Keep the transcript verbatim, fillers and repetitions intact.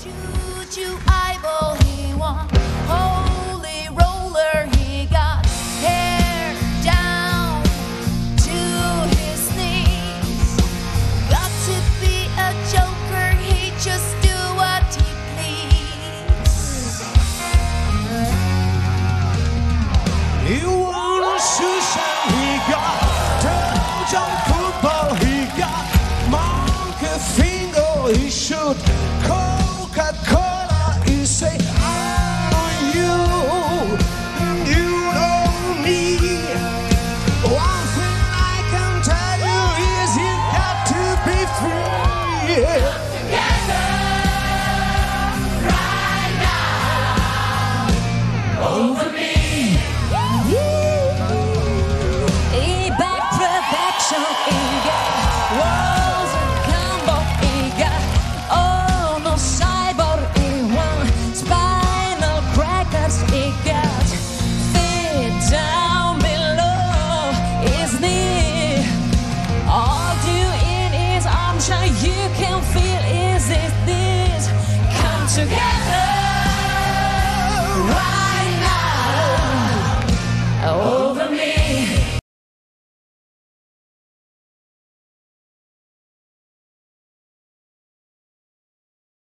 He should